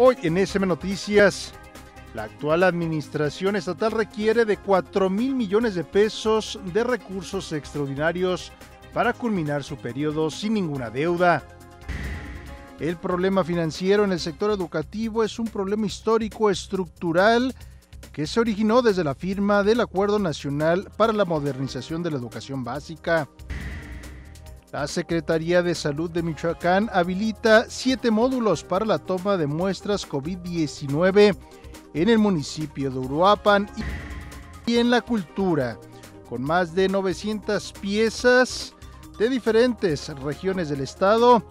Hoy en SM Noticias, la actual administración estatal requiere de 4,000 millones de pesos de recursos extraordinarios para culminar su periodo sin ninguna deuda. El problema financiero en el sector educativo es un problema histórico estructural que se originó desde la firma del Acuerdo Nacional para la Modernización de la Educación Básica. La Secretaría de Salud de Michoacán habilita 7 módulos para la toma de muestras COVID-19 en el municipio de Uruapan y en la cultura, con más de 900 piezas de diferentes regiones del estado.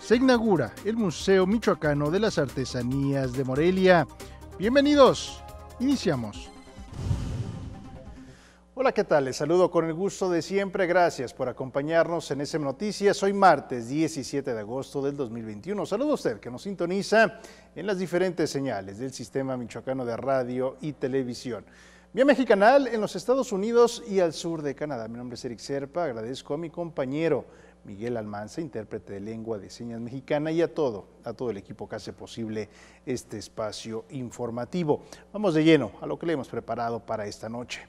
Se inaugura el Museo Michoacano de las Artesanías de Morelia. Bienvenidos, iniciamos. Hola, ¿qué tal? Les saludo con el gusto de siempre. Gracias por acompañarnos en SM Noticias. Hoy martes 17 de agosto del 2021. Saludo a usted que nos sintoniza en las diferentes señales del Sistema Michoacano de Radio y Televisión. Vía Mexicanal en los Estados Unidos y al sur de Canadá. Mi nombre es Eric Serpa. Agradezco a mi compañero Miguel Almanza, intérprete de lengua de señas mexicana, y a todo el equipo que hace posible este espacio informativo. Vamos de lleno a lo que le hemos preparado para esta noche.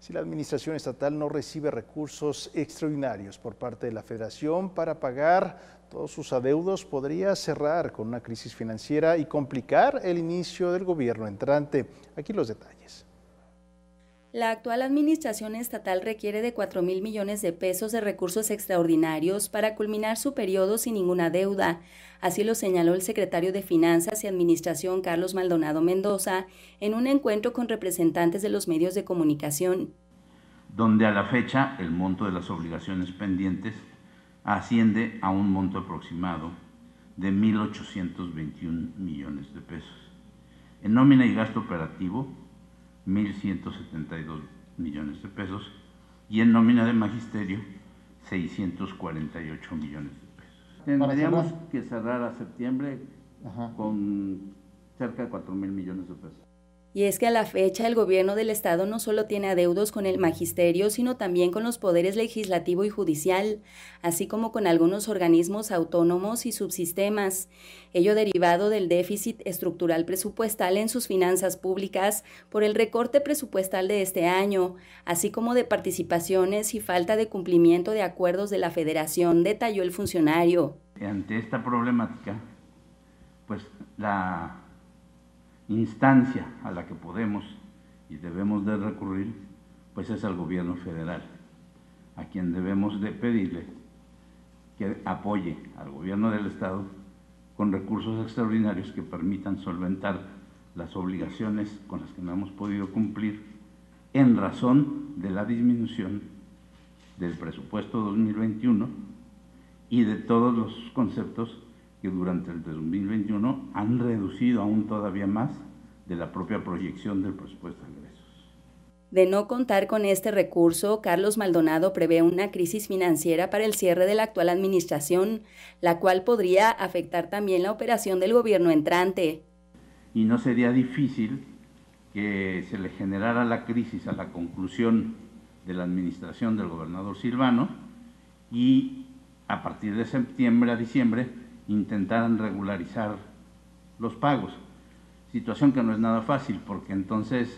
Si la administración estatal no recibe recursos extraordinarios por parte de la Federación para pagar todos sus adeudos, podría cerrar con una crisis financiera y complicar el inicio del gobierno entrante. Aquí los detalles. La actual administración estatal requiere de 4,000 millones de pesos de recursos extraordinarios para culminar su periodo sin ninguna deuda. Así lo señaló el secretario de Finanzas y Administración, Carlos Maldonado Mendoza, en un encuentro con representantes de los medios de comunicación. Donde a la fecha el monto de las obligaciones pendientes asciende a un monto aproximado de 1,821 millones de pesos. En nómina y gasto operativo, 1,172 millones de pesos, y en nómina de magisterio 648 millones de pesos. Tendríamos que cerrar a septiembre con cerca de 4,000 millones de pesos. Y es que a la fecha el gobierno del estado no solo tiene adeudos con el magisterio, sino también con los poderes legislativo y judicial, así como con algunos organismos autónomos y subsistemas, ello derivado del déficit estructural presupuestal en sus finanzas públicas por el recorte presupuestal de este año, así como de participaciones y falta de cumplimiento de acuerdos de la Federación, detalló el funcionario. Ante esta problemática, pues la instancia a la que podemos y debemos de recurrir, pues es al gobierno federal, a quien debemos de pedirle que apoye al gobierno del estado con recursos extraordinarios que permitan solventar las obligaciones con las que no hemos podido cumplir en razón de la disminución del presupuesto 2021 y de todos los conceptos que durante el 2021 han reducido aún todavía más de la propia proyección del presupuesto de ingresos. De no contar con este recurso, Carlos Maldonado prevé una crisis financiera para el cierre de la actual administración, la cual podría afectar también la operación del gobierno entrante. Y no sería difícil que se le generara la crisis a la conclusión de la administración del gobernador Silvano, y a partir de septiembre a diciembre intentaran regularizar los pagos, situación que no es nada fácil, porque entonces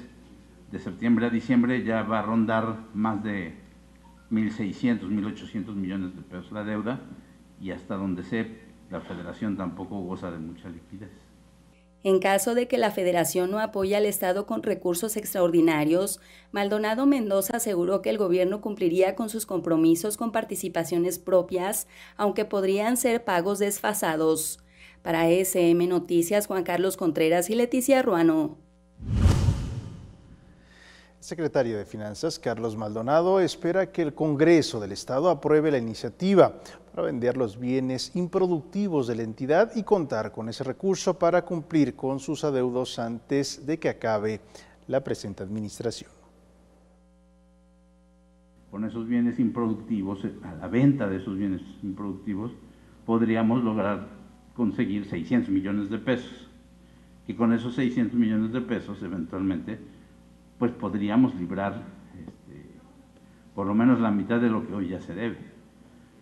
de septiembre a diciembre ya va a rondar más de 1,600, 1,800 millones de pesos la deuda, y hasta donde sé, la Federación tampoco goza de mucha liquidez. En caso de que la Federación no apoye al estado con recursos extraordinarios, Maldonado Mendoza aseguró que el gobierno cumpliría con sus compromisos con participaciones propias, aunque podrían ser pagos desfasados. Para SM Noticias, Juan Carlos Contreras y Leticia Ruano. Secretario de Finanzas, Carlos Maldonado, espera que el Congreso del Estado apruebe la iniciativa para vender los bienes improductivos de la entidad y contar con ese recurso para cumplir con sus adeudos antes de que acabe la presente administración. Con esos bienes improductivos, a la venta de esos bienes improductivos, podríamos lograr conseguir 600 millones de pesos. Y con esos 600 millones de pesos, eventualmente, pues podríamos librar por lo menos la mitad de lo que hoy ya se debe.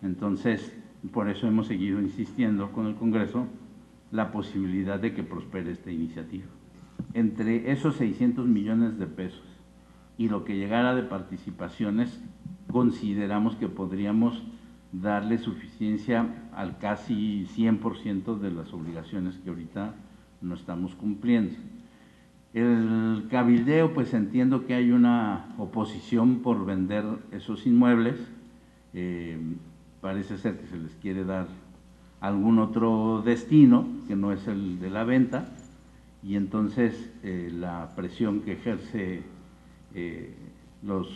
Entonces, por eso hemos seguido insistiendo con el Congreso la posibilidad de que prospere esta iniciativa. Entre esos 600 millones de pesos y lo que llegara de participaciones, consideramos que podríamos darle suficiencia al casi 100% de las obligaciones que ahorita no estamos cumpliendo. El cabildeo, pues entiendo que hay una oposición por vender esos inmuebles, parece ser que se les quiere dar algún otro destino que no es el de la venta, y entonces la presión que ejerce los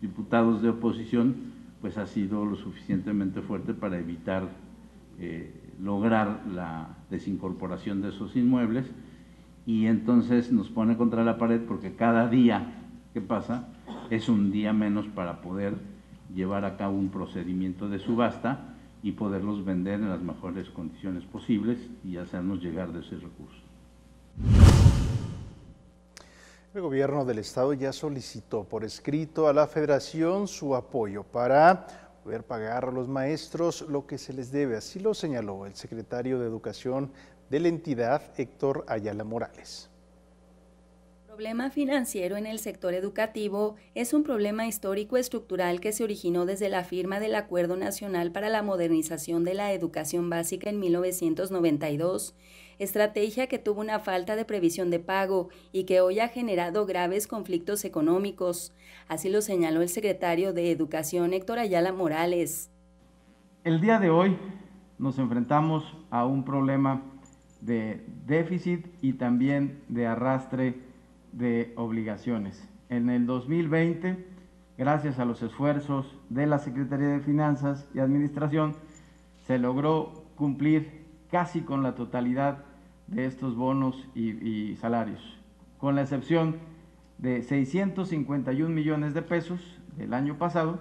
diputados de oposición pues ha sido lo suficientemente fuerte para evitar lograr la desincorporación de esos inmuebles, y entonces nos pone contra la pared porque cada día que pasa es un día menos para poder llevar a cabo un procedimiento de subasta y poderlos vender en las mejores condiciones posibles y hacernos llegar de ese recurso. El gobierno del estado ya solicitó por escrito a la federación su apoyo para poder pagar a los maestros lo que se les debe, así lo señaló el secretario de Educación de la entidad, Héctor Ayala Morales. El problema financiero en el sector educativo es un problema histórico estructural que se originó desde la firma del Acuerdo Nacional para la Modernización de la Educación Básica en 1992, estrategia que tuvo una falta de previsión de pago y que hoy ha generado graves conflictos económicos. Así lo señaló el secretario de Educación, Héctor Ayala Morales. El día de hoy nos enfrentamos a un problema de déficit y también de arrastre de obligaciones. En el 2020, gracias a los esfuerzos de la Secretaría de Finanzas y Administración, se logró cumplir casi con la totalidad de estos bonos y salarios, con la excepción de 651 millones de pesos del año pasado,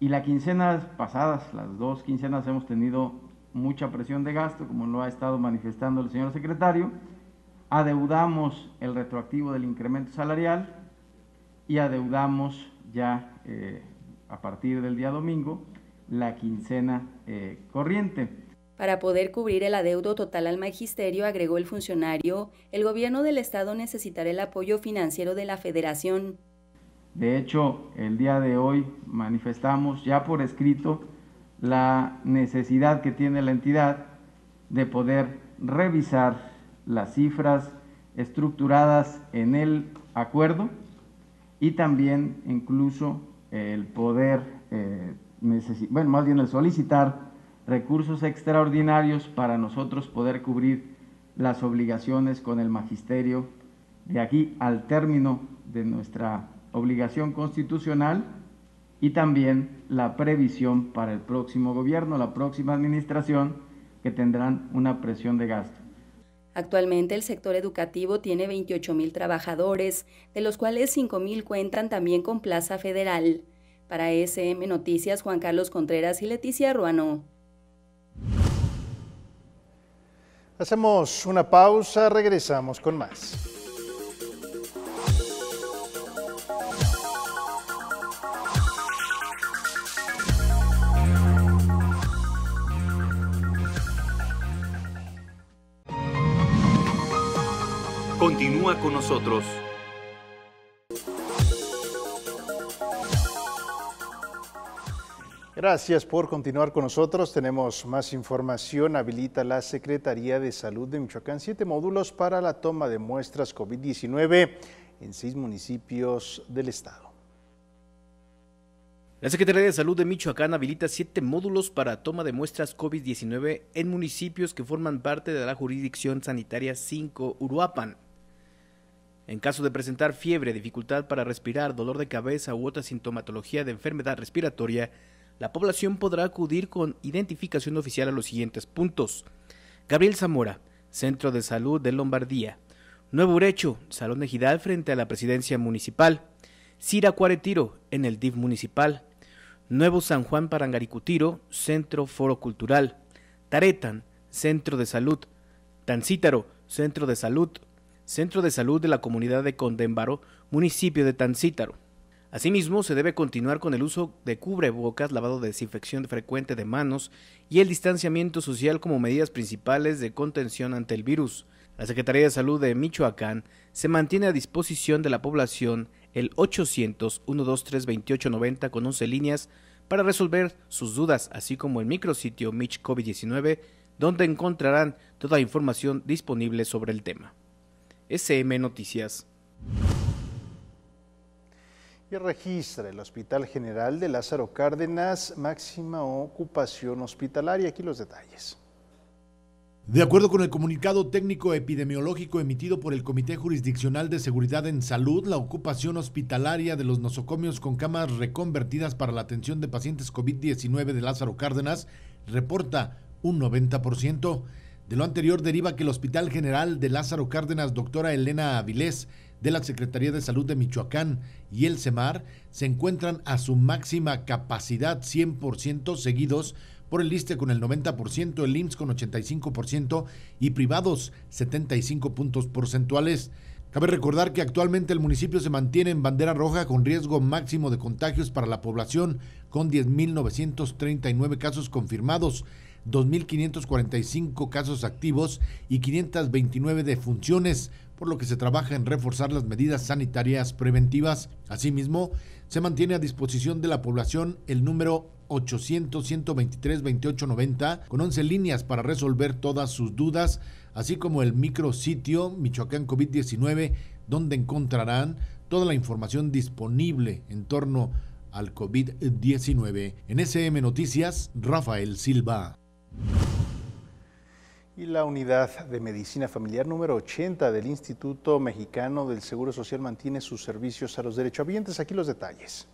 y las quincenas pasadas, las dos quincenas, hemos tenido mucha presión de gasto, como lo ha estado manifestando el señor secretario. Adeudamos el retroactivo del incremento salarial y adeudamos ya a partir del día domingo la quincena corriente. Para poder cubrir el adeudo total al magisterio, agregó el funcionario, el gobierno del estado necesitará el apoyo financiero de la federación. De hecho, el día de hoy manifestamos ya por escrito la necesidad que tiene la entidad de poder revisar las cifras estructuradas en el acuerdo y también incluso el poder, el solicitar recursos extraordinarios para nosotros poder cubrir las obligaciones con el magisterio de aquí al término de nuestra obligación constitucional y también la previsión para el próximo gobierno, la próxima administración, que tendrán una presión de gasto. Actualmente el sector educativo tiene 28,000 trabajadores, de los cuales 5,000 cuentan también con plaza federal. Para SM Noticias, Juan Carlos Contreras y Leticia Ruano. Hacemos una pausa, regresamos con más. Continúa con nosotros. Gracias por continuar con nosotros. Tenemos más información. Habilita la Secretaría de Salud de Michoacán 7 módulos para la toma de muestras COVID-19 en 6 municipios del estado. La Secretaría de Salud de Michoacán habilita 7 módulos para toma de muestras COVID-19 en municipios que forman parte de la Jurisdicción Sanitaria 5 Uruapan. En caso de presentar fiebre, dificultad para respirar, dolor de cabeza u otra sintomatología de enfermedad respiratoria, la población podrá acudir con identificación oficial a los siguientes puntos: Gabriel Zamora, Centro de Salud de Lombardía; Nuevo Urecho, Salón de Gidal frente a la Presidencia Municipal; Cira Cuaretiro, en el DIF Municipal; Nuevo San Juan Parangaricutiro, Centro Foro Cultural; Taretan, Centro de Salud; Tancítaro, Centro de Salud; Centro de Salud de la Comunidad de Condémbaro, Municipio de Tancítaro. Asimismo, se debe continuar con el uso de cubrebocas, lavado de desinfección frecuente de manos y el distanciamiento social como medidas principales de contención ante el virus. La Secretaría de Salud de Michoacán se mantiene a disposición de la población el 800-123-2890 con 11 líneas para resolver sus dudas, así como el micrositio MichCOVID-19, donde encontrarán toda información disponible sobre el tema. SM Noticias. Y registra el Hospital General de Lázaro Cárdenas máxima ocupación hospitalaria. Aquí los detalles. De acuerdo con el comunicado técnico epidemiológico emitido por el Comité Jurisdiccional de Seguridad en Salud, la ocupación hospitalaria de los nosocomios con camas reconvertidas para la atención de pacientes COVID-19 de Lázaro Cárdenas reporta un 90%. De lo anterior deriva que el Hospital General de Lázaro Cárdenas, doctora Elena Avilés, de la Secretaría de Salud de Michoacán y el CEMAR se encuentran a su máxima capacidad 100%, seguidos por el ISSSTE con el 90%, el IMSS con 85% y privados 75 puntos porcentuales. Cabe recordar que actualmente el municipio se mantiene en bandera roja con riesgo máximo de contagios para la población con 10.939 casos confirmados, 2.545 casos activos y 529 defunciones, por lo que se trabaja en reforzar las medidas sanitarias preventivas. Asimismo, se mantiene a disposición de la población el número 800-123-2890 con 11 líneas para resolver todas sus dudas, así como el micrositio Michoacán COVID-19, donde encontrarán toda la información disponible en torno al COVID-19. En SM Noticias, Rafael Silva. Y la Unidad de Medicina Familiar número 80 del Instituto Mexicano del Seguro Social mantiene sus servicios a los derechohabientes. Aquí los detalles.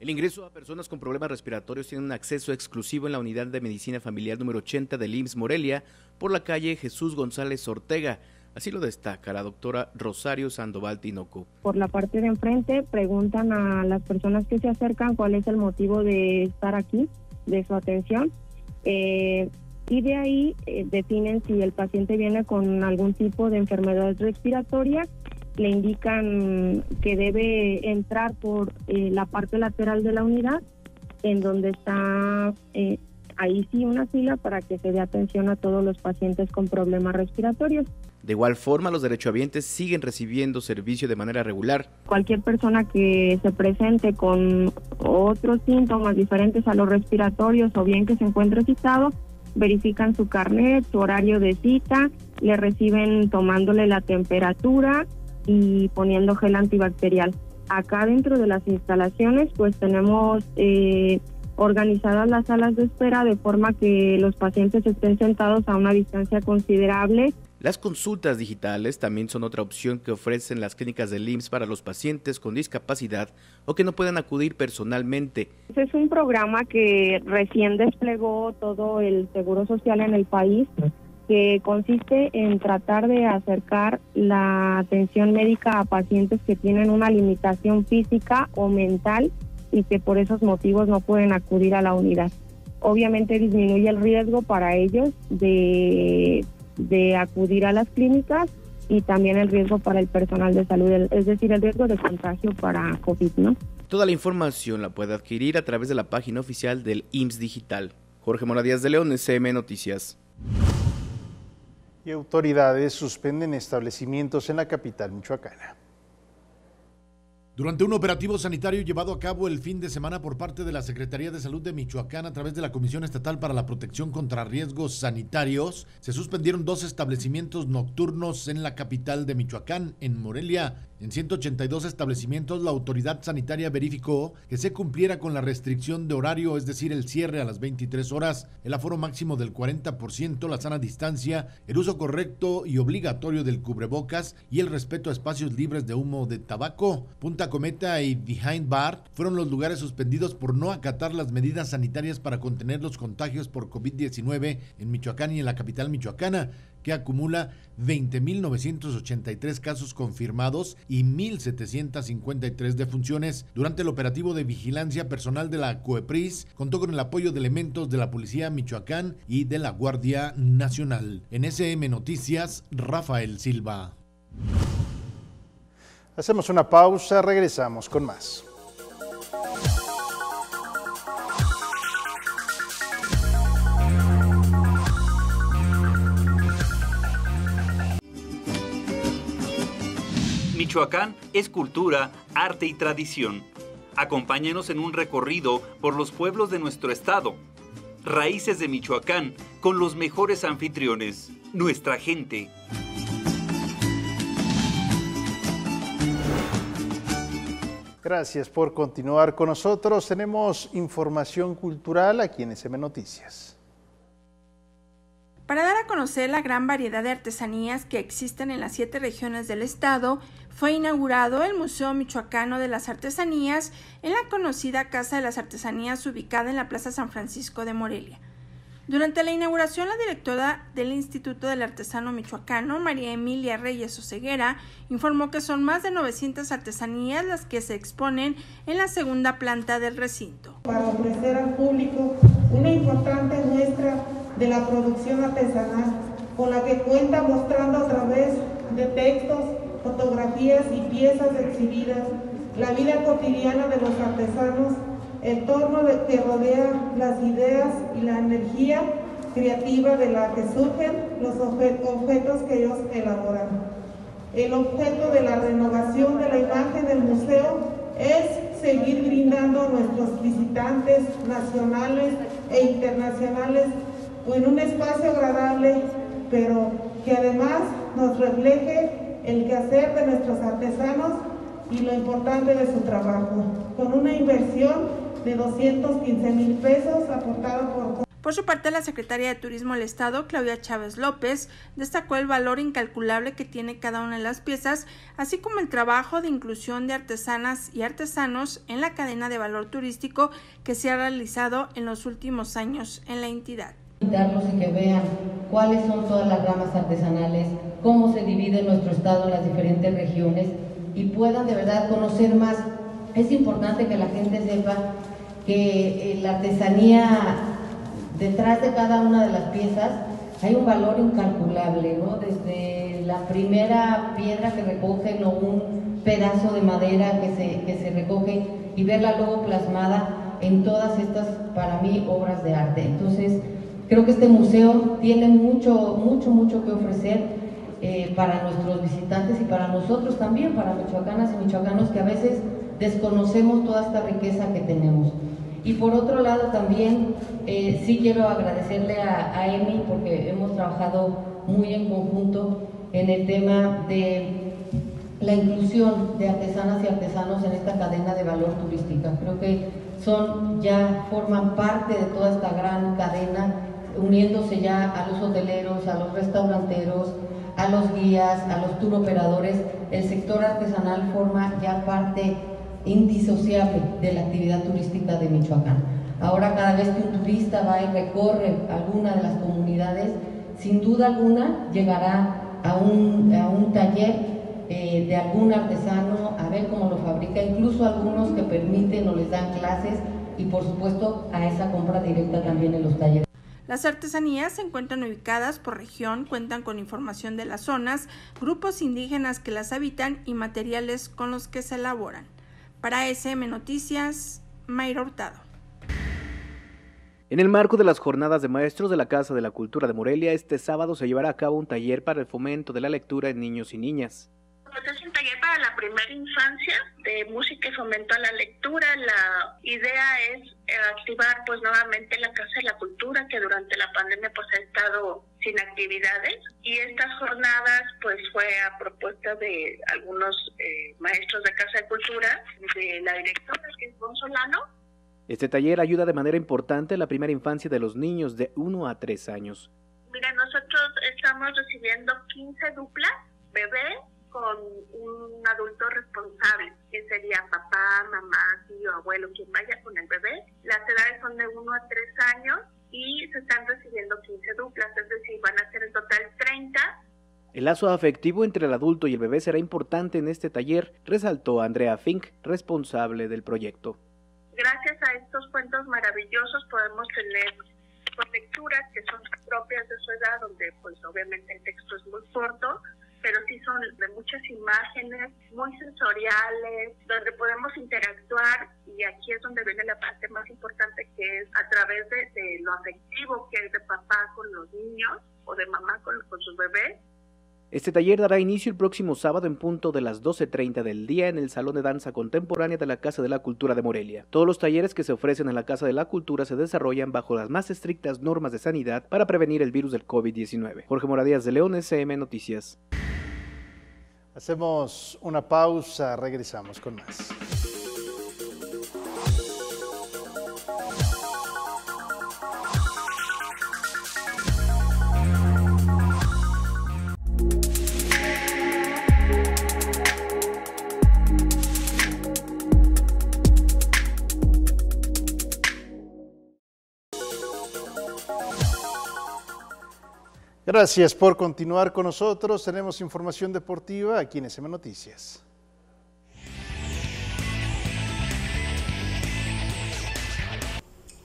El ingreso a personas con problemas respiratorios tiene un acceso exclusivo en la Unidad de Medicina Familiar número 80 del IMSS Morelia por la calle Jesús González Ortega. Así lo destaca la doctora Rosario Sandoval Tinoco. Por la parte de enfrente preguntan a las personas que se acercan cuál es el motivo de estar aquí, de su atención. Y de ahí definen si el paciente viene con algún tipo de enfermedad respiratoria, le indican que debe entrar por la parte lateral de la unidad, en donde está ahí sí una fila para que se dé atención a todos los pacientes con problemas respiratorios. De igual forma, los derechohabientes siguen recibiendo servicio de manera regular. Cualquier persona que se presente con otros síntomas diferentes a los respiratorios o bien que se encuentre citado, verifican su carnet, su horario de cita, le reciben tomándole la temperatura y poniendo gel antibacterial. Acá dentro de las instalaciones pues tenemos organizadas las salas de espera de forma que los pacientes estén sentados a una distancia considerable. Las consultas digitales también son otra opción que ofrecen las clínicas del IMSS para los pacientes con discapacidad o que no puedan acudir personalmente. Es un programa que recién desplegó todo el Seguro Social en el país, que consiste en tratar de acercar la atención médica a pacientes que tienen una limitación física o mental y que por esos motivos no pueden acudir a la unidad. Obviamente disminuye el riesgo para ellos de acudir a las clínicas y también el riesgo para el personal de salud, es decir, el riesgo de contagio para COVID, ¿no? Toda la información la puede adquirir a través de la página oficial del IMSS Digital. Jorge Mora Díaz de León, SM Noticias. Y autoridades suspenden establecimientos en la capital michoacana. Durante un operativo sanitario llevado a cabo el fin de semana por parte de la Secretaría de Salud de Michoacán a través de la Comisión Estatal para la Protección contra Riesgos Sanitarios, se suspendieron 2 establecimientos nocturnos en la capital de Michoacán, en Morelia. En 182 establecimientos, la autoridad sanitaria verificó que se cumpliera con la restricción de horario, es decir, el cierre a las 23 horas, el aforo máximo del 40%, la sana distancia, el uso correcto y obligatorio del cubrebocas y el respeto a espacios libres de humo de tabaco. Punta Cometa y Behind Bar fueron los lugares suspendidos por no acatar las medidas sanitarias para contener los contagios por COVID-19 en Michoacán y en la capital michoacana, que acumula 20.983 casos confirmados y 1.753 defunciones. Durante el operativo de vigilancia, personal de la COEPRIS contó con el apoyo de elementos de la Policía Michoacán y de la Guardia Nacional. En SM Noticias, Rafael Silva. Hacemos una pausa, regresamos con más. Michoacán es cultura, arte y tradición. Acompáñenos en un recorrido por los pueblos de nuestro estado. Raíces de Michoacán con los mejores anfitriones, nuestra gente. Gracias por continuar con nosotros. Tenemos información cultural aquí en SM Noticias. Para dar a conocer la gran variedad de artesanías que existen en las 7 regiones del estado, fue inaugurado el Museo Michoacano de las Artesanías en la conocida Casa de las Artesanías ubicada en la Plaza San Francisco de Morelia. Durante la inauguración, la directora del Instituto del Artesano Michoacano, María Emilia Reyes Oseguera, informó que son más de 900 artesanías las que se exponen en la segunda planta del recinto. Para ofrecer al público una importante muestra de la producción artesanal, con la que cuenta mostrando a través de textos, fotografías y piezas exhibidas, la vida cotidiana de los artesanos, el entorno que rodea las ideas y la energía creativa de la que surgen los objetos que ellos elaboran. El objeto de la renovación de la imagen del museo es seguir brindando a nuestros visitantes nacionales e internacionales en un espacio agradable, pero que además nos refleje el quehacer de nuestros artesanos y lo importante de su trabajo, con una inversión de 215 mil pesos aportada por... Por su parte, la secretaria de Turismo del Estado, Claudia Chávez López, destacó el valor incalculable que tiene cada una de las piezas, así como el trabajo de inclusión de artesanas y artesanos en la cadena de valor turístico que se ha realizado en los últimos años en la entidad. Invitarlos a que vean cuáles son todas las ramas artesanales, cómo se divide nuestro estado en las diferentes regiones y puedan de verdad conocer más. Es importante que la gente sepa que la artesanía, detrás de cada una de las piezas, hay un valor incalculable, ¿no? Desde la primera piedra que recogen o un pedazo de madera que se recoge y verla luego plasmada en todas estas, para mí, obras de arte. Entonces, creo que este museo tiene mucho que ofrecer para nuestros visitantes y para nosotros también, para michoacanas y michoacanos que a veces desconocemos toda esta riqueza que tenemos. Y por otro lado también sí quiero agradecerle a Emi, porque hemos trabajado muy en conjunto en el tema de la inclusión de artesanas y artesanos en esta cadena de valor turística. Creo que forman parte de toda esta gran cadena, uniéndose ya a los hoteleros, a los restauranteros, a los guías, a los tour operadores. El sector artesanal forma ya parte indisociable de la actividad turística de Michoacán. Ahora, cada vez que un turista va y recorre alguna de las comunidades, sin duda alguna llegará a un taller de algún artesano a ver cómo lo fabrica, incluso algunos que permiten o les dan clases y por supuesto a esa compra directa también en los talleres. Las artesanías se encuentran ubicadas por región, cuentan con información de las zonas, grupos indígenas que las habitan y materiales con los que se elaboran. Para SM Noticias, Mayra Hurtado. En el marco de las jornadas de maestros de la Casa de la Cultura de Morelia, este sábado se llevará a cabo un taller para el fomento de la lectura en niños y niñas. Es un taller para la primera infancia de música y fomento a la lectura. La idea es activar pues nuevamente la Casa de la Cultura, que durante la pandemia pues ha estado sin actividades, y estas jornadas pues fue a propuesta de algunos maestros de Casa de Cultura, de la directora, que es Bonsolano. Este taller ayuda de manera importante a la primera infancia de los niños de 1 a 3 años. Mira, nosotros estamos recibiendo 15 duplas, bebés, con un adulto responsable, que sería papá, mamá, tío, abuelo, quien vaya con el bebé. Las edades son de 1 a 3 años y se están recibiendo 15 duplas, es decir, van a ser en total 30. El lazo afectivo entre el adulto y el bebé será importante en este taller, resaltó Andrea Fink, responsable del proyecto. Gracias a estos cuentos maravillosos podemos tener lecturas que son propias de su edad, donde pues obviamente el texto es muy corto, pero sí son de muchas imágenes muy sensoriales, donde podemos interactuar, y aquí es donde viene la parte más importante, que es a través de lo afectivo que hay de papá con los niños o de mamá con sus bebés. Este taller dará inicio el próximo sábado en punto de las 12:30 del día en el Salón de Danza Contemporánea de la Casa de la Cultura de Morelia. Todos los talleres que se ofrecen en la Casa de la Cultura se desarrollan bajo las más estrictas normas de sanidad para prevenir el virus del COVID-19. Jorge Mora Díaz de León, SM Noticias. Hacemos una pausa, regresamos con más. Gracias por continuar con nosotros. Tenemos información deportiva aquí en SM Noticias.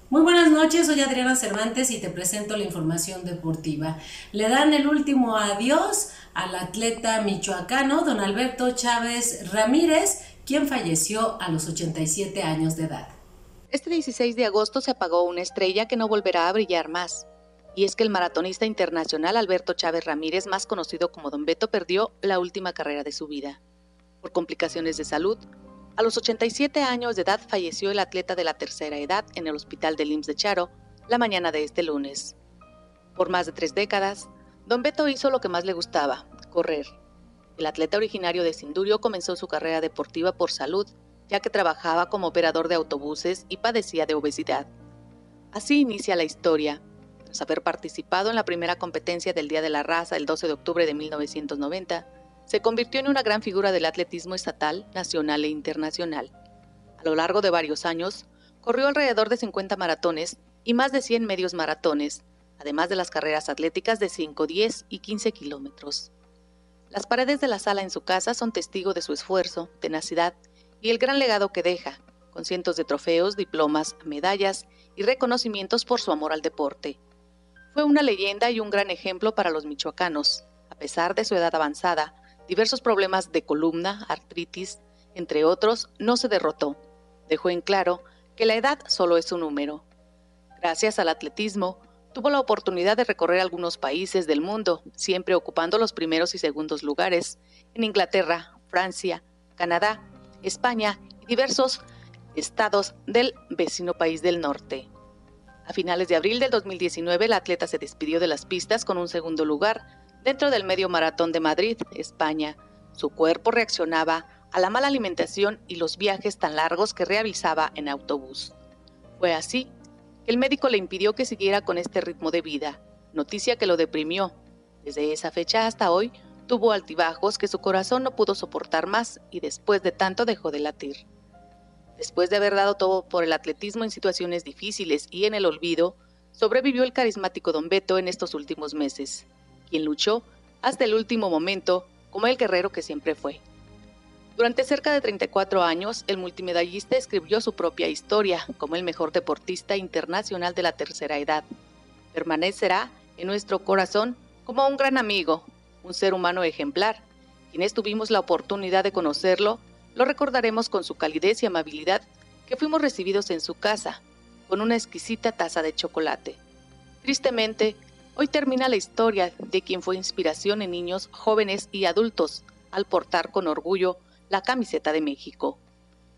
Muy buenas noches, soy Adriana Cervantes y te presento la información deportiva. Le dan el último adiós al atleta michoacano don Alberto Chávez Ramírez, quien falleció a los 87 años de edad. Este 16 de agosto se apagó una estrella que no volverá a brillar más. Y es que el maratonista internacional Alberto Chávez Ramírez, más conocido como Don Beto, perdió la última carrera de su vida por complicaciones de salud. A los 87 años de edad falleció el atleta de la tercera edad en el hospital del IMSS de Charo la mañana de este lunes. Por más de 3 décadas, Don Beto hizo lo que más le gustaba, correr. El atleta originario de Sindurio comenzó su carrera deportiva por salud, ya que trabajaba como operador de autobuses y padecía de obesidad. Así inicia la historia. Tras haber participado en la primera competencia del Día de la Raza el 12 de octubre de 1990, se convirtió en una gran figura del atletismo estatal, nacional e internacional. A lo largo de varios años, corrió alrededor de 50 maratones y más de 100 medios maratones, además de las carreras atléticas de 5, 10 y 15 kilómetros. Las paredes de la sala en su casa son testigo de su esfuerzo, tenacidad y el gran legado que deja, con cientos de trofeos, diplomas, medallas y reconocimientos por su amor al deporte. Fue una leyenda y un gran ejemplo para los michoacanos. A pesar de su edad avanzada, diversos problemas de columna, artritis, entre otros, no se derrotó. Dejó en claro que la edad solo es un número. Gracias al atletismo, tuvo la oportunidad de recorrer algunos países del mundo, siempre ocupando los primeros y segundos lugares en Inglaterra, Francia, Canadá, España y diversos estados del vecino país del norte. A finales de abril del 2019, el atleta se despidió de las pistas con un segundo lugar dentro del medio maratón de Madrid, España. Su cuerpo reaccionaba a la mala alimentación y los viajes tan largos que realizaba en autobús. Fue así que el médico le impidió que siguiera con este ritmo de vida, noticia que lo deprimió. Desde esa fecha hasta hoy, tuvo altibajos que su corazón no pudo soportar más y después de tanto dejó de latir. Después de haber dado todo por el atletismo en situaciones difíciles y en el olvido, sobrevivió el carismático Don Beto en estos últimos meses, quien luchó hasta el último momento como el guerrero que siempre fue. Durante cerca de 34 años, el multimedallista escribió su propia historia como el mejor deportista internacional de la tercera edad. Permanecerá en nuestro corazón como un gran amigo, un ser humano ejemplar. Quienes tuvimos la oportunidad de conocerlo, lo recordaremos con su calidez y amabilidad, que fuimos recibidos en su casa, con una exquisita taza de chocolate. Tristemente, hoy termina la historia de quien fue inspiración en niños, jóvenes y adultos, al portar con orgullo la camiseta de México.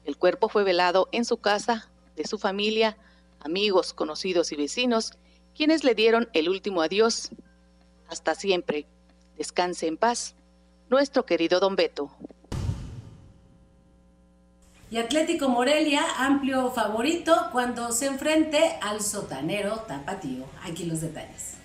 El cuerpo fue velado en su casa, de su familia, amigos, conocidos y vecinos, quienes le dieron el último adiós. Hasta siempre. Descanse en paz, nuestro querido Don Beto. Y Atlético Morelia, amplio favorito cuando se enfrente al sotanero Tapatío. Aquí los detalles.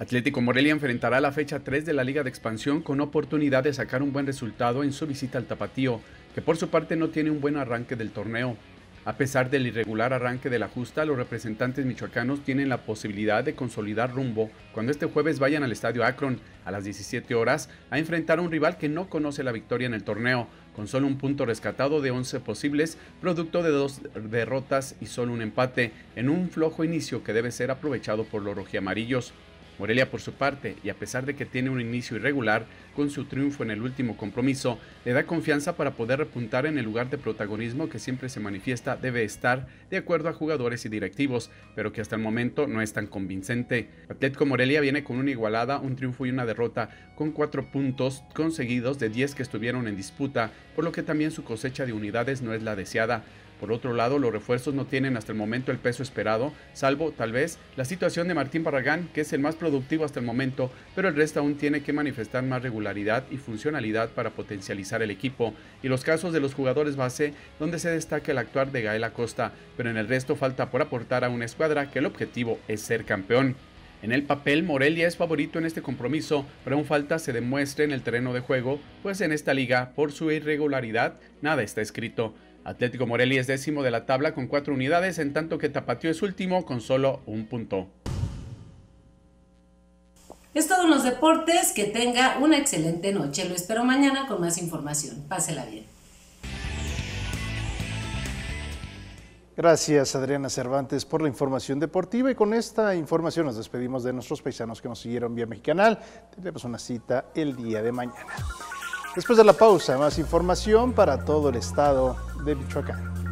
Atlético Morelia enfrentará la fecha 3 de la Liga de Expansión con oportunidad de sacar un buen resultado en su visita al Tapatío, que por su parte no tiene un buen arranque del torneo. A pesar del irregular arranque de la justa, los representantes michoacanos tienen la posibilidad de consolidar rumbo cuando este jueves vayan al Estadio Akron a las 17 horas a enfrentar a un rival que no conoce la victoria en el torneo, con solo un punto rescatado de 11 posibles, producto de 2 derrotas y solo un empate, en un flojo inicio que debe ser aprovechado por los rojiamarillos. Morelia, por su parte, y a pesar de que tiene un inicio irregular, con su triunfo en el último compromiso, le da confianza para poder repuntar en el lugar de protagonismo que siempre se manifiesta debe estar, de acuerdo a jugadores y directivos, pero que hasta el momento no es tan convincente. Atlético Morelia viene con una igualada, un triunfo y una derrota, con 4 puntos conseguidos de 10 que estuvieron en disputa, por lo que también su cosecha de unidades no es la deseada. Por otro lado, los refuerzos no tienen hasta el momento el peso esperado, salvo, tal vez, la situación de Martín Barragán, que es el más productivo hasta el momento, pero el resto aún tiene que manifestar más regularidad y funcionalidad para potencializar el equipo, y los casos de los jugadores base, donde se destaca el actuar de Gael Acosta, pero en el resto falta por aportar a una escuadra que el objetivo es ser campeón. En el papel, Morelia es favorito en este compromiso, pero aún falta se demuestre en el terreno de juego, pues en esta liga, por su irregularidad, nada está escrito. Atlético Morelia es 10º de la tabla con 4 unidades, en tanto que Tapatío es último con solo 1 punto. Es todo en los deportes. Que tenga una excelente noche. Lo espero mañana con más información. Pásela bien. Gracias, Adriana Cervantes, por la información deportiva. Y con esta información nos despedimos de nuestros paisanos que nos siguieron vía Mexicanal. Tenemos una cita el día de mañana. Después de la pausa, más información para todo el estado de Michoacán.